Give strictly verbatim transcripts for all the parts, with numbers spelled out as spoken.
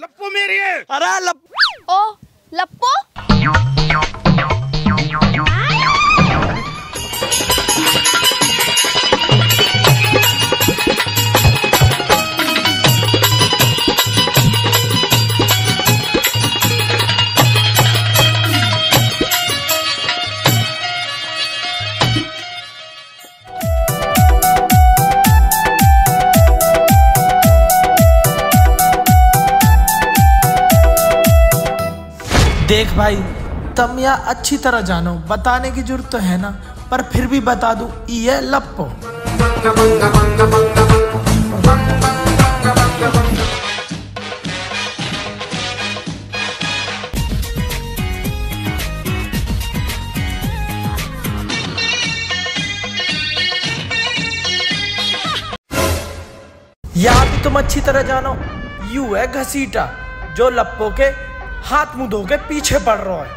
लप्पो मेरी है। अरे लप... ओ लप्पो देख भाई, तुम यह अच्छी तरह जानो, बताने की जरूरत तो है ना, पर फिर भी बता दूं, ये लप्पो। यह भी तुम अच्छी तरह जानो, यू है घसीटा, जो लप्पो के हाथ मुंह धो के पीछे पड़ रहा है।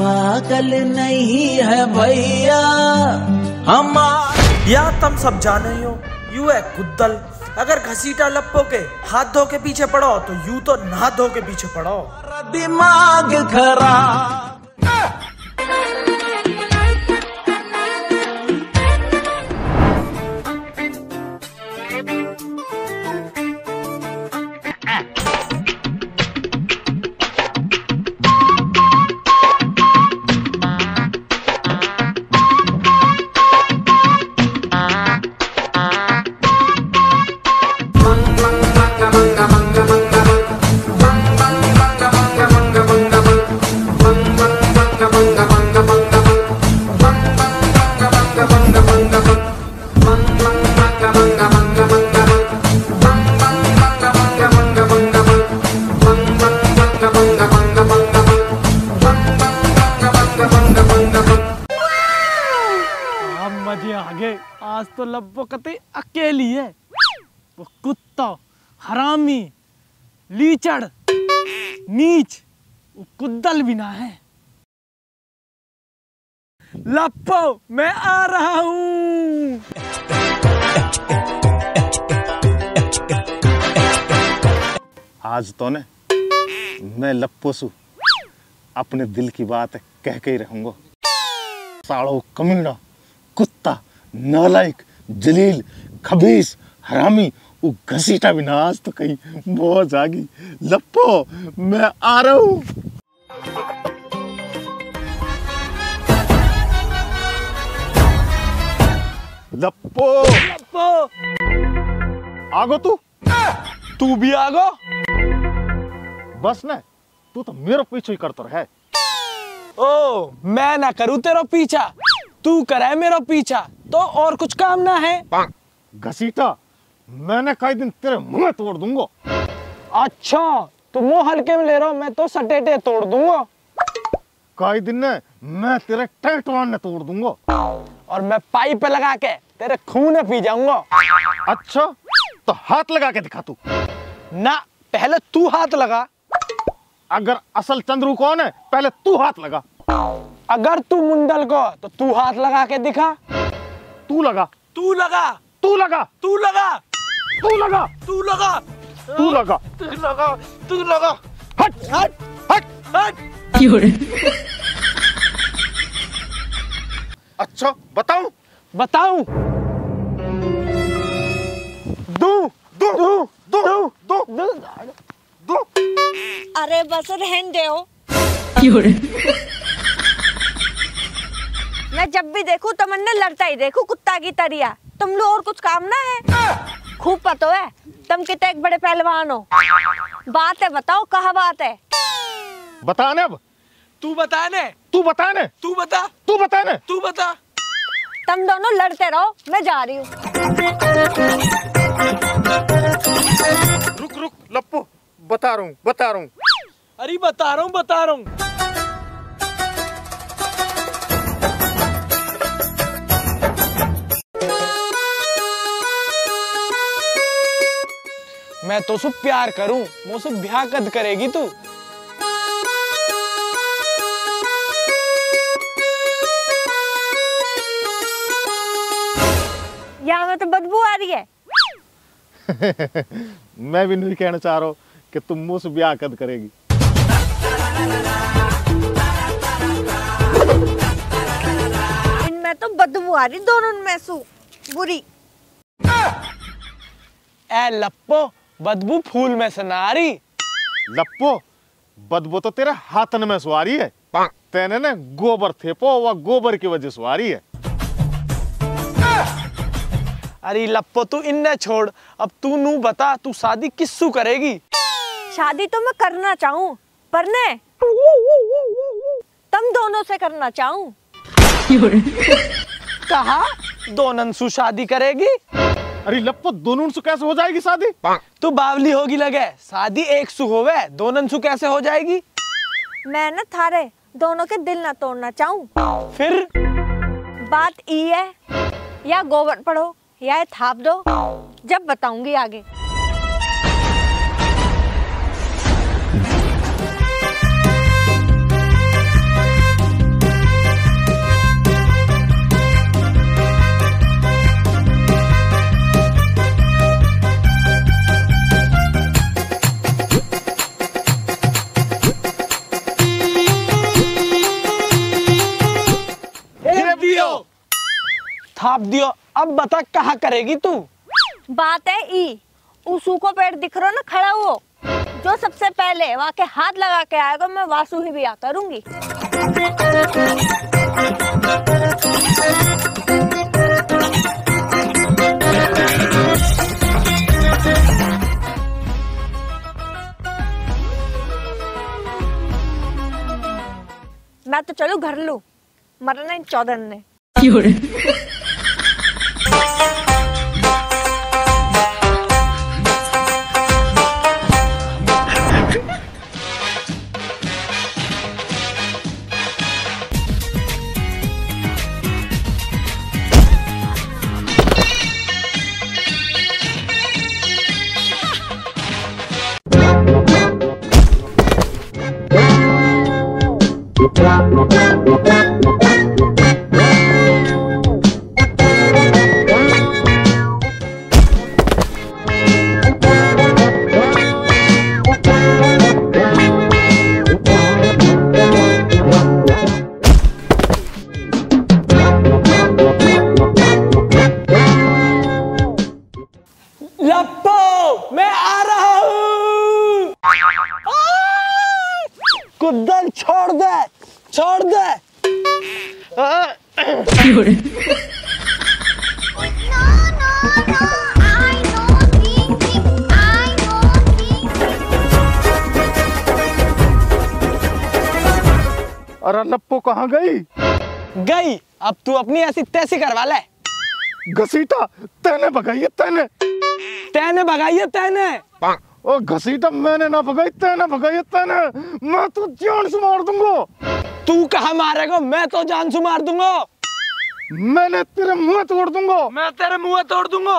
पागल नहीं है भैया हम। या तुम सब जाने हो, यू है कुद्दल, अगर घसीटा लप्पो के हाथ धो के पीछे पड़ो तो यू तो नहा धो के पीछे पड़ो। दिमाग खराब। आगे आज तो लप्पो कते अकेली है, वो कुत्ता हरामी लीचड़ नीच वो कुद्दल भी ना है। लप्पो मैं आ रहा हूं। आज तो ने मैं लप्पो सु अपने दिल की बात कह के ही रहूंगा। साड़ो कमीना कुत्ता नालायक जलील खबीस हरामी वो घसीटा विनाश तो कहीं बहुत जागी। लप्पो मैं आ रहा हूं। लप्पो लप्पो आगो, तू तू भी आगो। बस ना, तू तो मेरा पीछा ही करता है। ओ मैं ना करूं तेरा पीछा, तू करे मेरा पीछा, तो और कुछ काम ना है। घसीटा मैंने कई दिन तेरे मुंह तोड़ दूंगा। अच्छा तुम मुंह हल्के में ले रहा हो, मैं तो सटेटे तोड़ दूंगा। कई दिन ने मैं तेरे टैटवान ने तोड़ दूंगा, और मैं पाइप पे लगा के तेरे खून पी जाऊंगा। अच्छा तो हाथ लगा के दिखा तू ना। पहले तू हाथ लगा। अगर असल चंद्रू कौन है, पहले तू हाथ लगा। अगर तू मुंडल को, तो तू हाथ लगा के दिखा। तू लगा तू लगा तू लगा तू लगा तू लगा तू लगा तू लगा तू लगा तू लगा। हट हट हट हट। अच्छा बताऊं बताऊं दू दू दू दू दू दू। अरे बस रहने दो। मैं जब भी देखूं तमन्ना लड़ता ही देखूं, कुत्ता की तरिया। तुम लोग और कुछ काम ना है। खूब पतो है तुम कितने एक बड़े पहलवान हो। बात है बताओ, कहा बात है बताने। अब तू बताने तू बताने तू बता तू बताने तू बता। तुम दोनों लड़ते रहो, मैं जा रही हूँ। रुक रुक लप्पू, बता रहा हूँ बता रहा हूँ अरे बता रहा हूँ बता रहा हूँ मैं तो सब प्यार करूं, वो सब ब्याह कद करेगी तू। यहाँ में तो बदबू आ रही है। मैं भी नहीं कहना चाह रहा हूँ कि तुम मुझसे ब्याह कद करेगी। इनमें तो बदबू आ रही दोनों में सु बुरी। ए लप्पो, बदबू फूल में सनारी। लप्पो, बदबू तो तेरे हाथन में सुवारी है। तेने ने गोबर थेपो व गोबर की वजह सुवारी है। अरे लप्पो तू इन्हें छोड़, अब तू नू बता तू शादी किस्सू करेगी? शादी तो मैं करना चाहूँ पर ने तुम दोनों से करना चाहूँ। कहा दोनों सु शादी करेगी? अरे लप्पो दोनों सु कैसे हो जाएगी शादी? तू बावली होगी लगे, शादी एक सु होवे, दोनों सु कैसे हो जाएगी? मैं ना थारे दोनों के दिल ना तोड़ना चाहूँ। फिर बात ई है, या गोबर पड़ो या थाप दो, जब बताऊंगी आगे। थाप दियो, अब बता कहाँ करेगी तू? बात है ई, उसू को पेड़ दिख रहा ना खड़ा हो, जो सबसे पहले वहाँ के हाथ लगा के आएगा मैं वासु ही भी आ करूंगी। मैं तो चलू घर लू मरना इन चौधन ने। छोड़ दे छोड़ दे अरे लप्पो कहाँ गई गई अब तू अपनी ऐसी तैसी करवा ले। घसीटा तैने भगाई है, तैने तैने भगाई है, तैने। ओ घसीटा मैंने ना भगाई, तेने भगाई, तेने। मैं तो जान से मार दूंगा। तू कहाँ मारेगा? मैं तो जान से मार दूंगा। मैंने तेरे मुंह तोड़ दूंगा। मैं तेरे मुंह तोड़ दूंगा।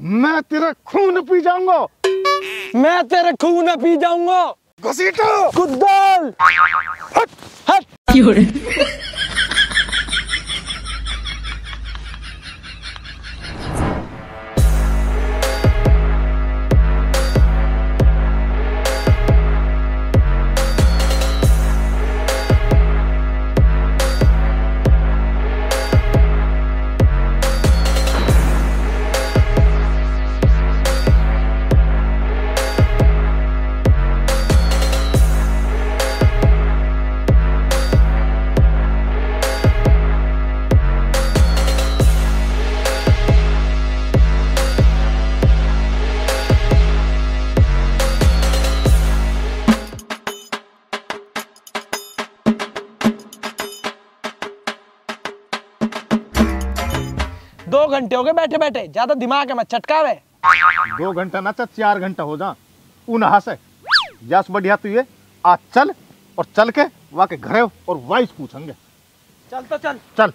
मैं तेरा खून पी जाऊंगा। मैं तेरे खून पी जाऊंगा। घसीटा कुदाल हट हट दो घंटे हो गए बैठे बैठे, ज्यादा दिमाग है मत चटकावे। दो घंटा ना चल चार घंटा हो जा उनहा से जास बढ़िया। तू ये आज चल और चल के वाके घरे और वाइस पूछेंगे। चल तो चल चल।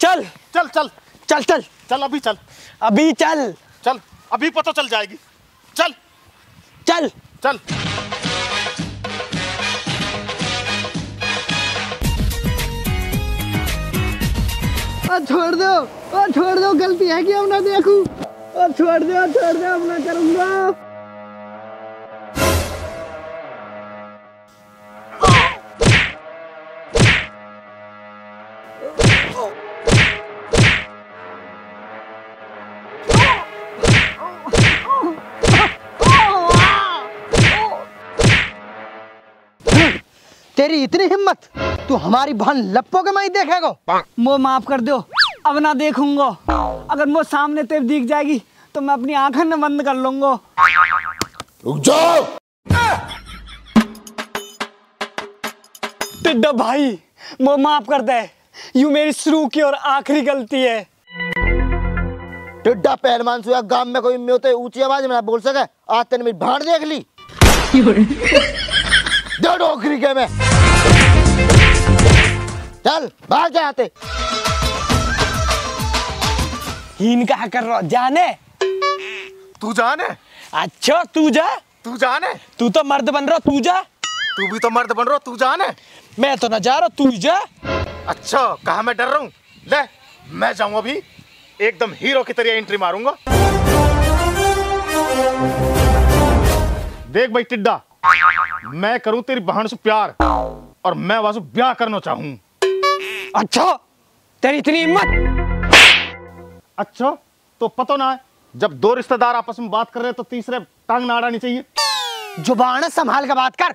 चल चल चल चल चल चल अभी चल अभी चल चल अभी पता चल जाएगी। चल चल चल छोड़ दो और छोड़ दो, गलती है कि हम ना देखूं। और छोड़ दो छोड़ दो, हम ना करूंगा। तेरी इतनी हिम्मत, तू हमारी बहन लपो के मैं देखेगा। मो माफ कर दो, अब ना देखूंगा। अगर मो सामने तेरे दिख जाएगी तो मैं अपनी आंखें न बंद कर लूंगा। रुक जाओ टिड्डा भाई, मो माफ कर दे, यू मेरी शुरू की और आखिरी गलती है। टिड्डा पहलवान सुया गांव में कोई म्योते ऊंची आवाज में ना बोल सके, आज तेने मेरी भाड़ देख ली। दो डोकरी के में चल भाग जाते। हीन कहा कर रहा जाने, तू जाने। अच्छा तू जा, तू जाने, तू तो मर्द बन रहा, तू जा। तू भी तो मर्द बन रहा, तू जाने। मैं तो ना जा रहा, तू जा। अच्छा कहा मैं डर रहा हूँ, ले मैं जाऊँ अभी, एकदम हीरो की तरह एंट्री मारूंगा। देख भाई टिड्डा, मैं करूं तेरी बहन से प्यार और मैं वासु ब्याह करना चाहूं। अच्छा तेरी इतनी हिम्मत। अच्छा तो पता ना है, जब दो रिश्तेदार आपस में बात कर रहे हैं तो तीसरे टांग ना अड़ानी चाहिए। जुबान संभाल के बात कर।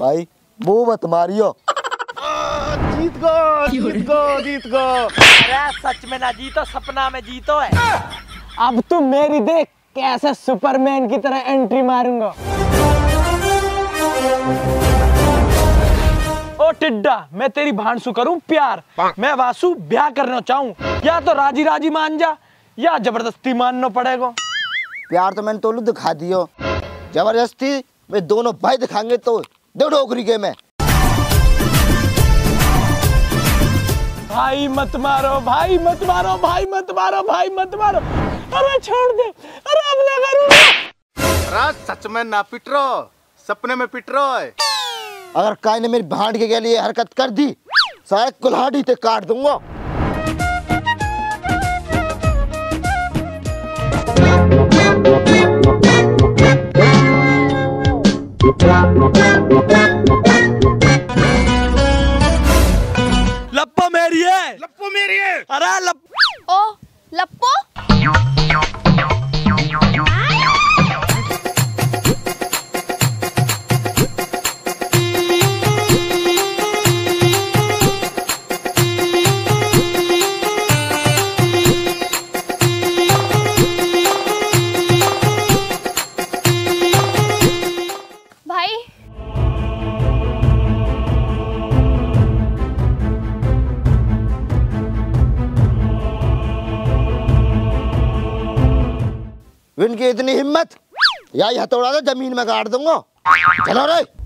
भाई वो मत मारियो। जीत गो जीत गो जीत गो। अरे सच में ना जीतो, सपना में जीतो है। अब तू मेरी देख, कैसे सुपरमैन की तरह एंट्री मारूंगा। ओ टिड्डा, मैं तेरी भांसू करूं प्यार, मैं वासु ब्याह करना चाहूं। या तो राजी राजी मान जा या जबरदस्ती मानना पड़ेगा। प्यार तो मैंने तोलू दिखा दियो, जबरदस्ती वे दोनों भाई दिखाएंगे तो दो डोकरी के में। भाई मत मारो, भाई मत मारो, भाई मत मारो, भाई मत मारो। अरे छोड़ दे, अरे अब लगा रूंगा। सच में ना पिट रो, सपने में पिट रो। अगर काई ने मेरी भांड के लिए हरकत कर दी, शायद कुल्हाड़ी से काट दूंगा। लप्पो मेरी है, लप्पो मेरी है। अरे लप... ओ लप्पो। इनकी इतनी हिम्मत, या हथौड़ा से जमीन में गाड़ दूंगा। चलो रे।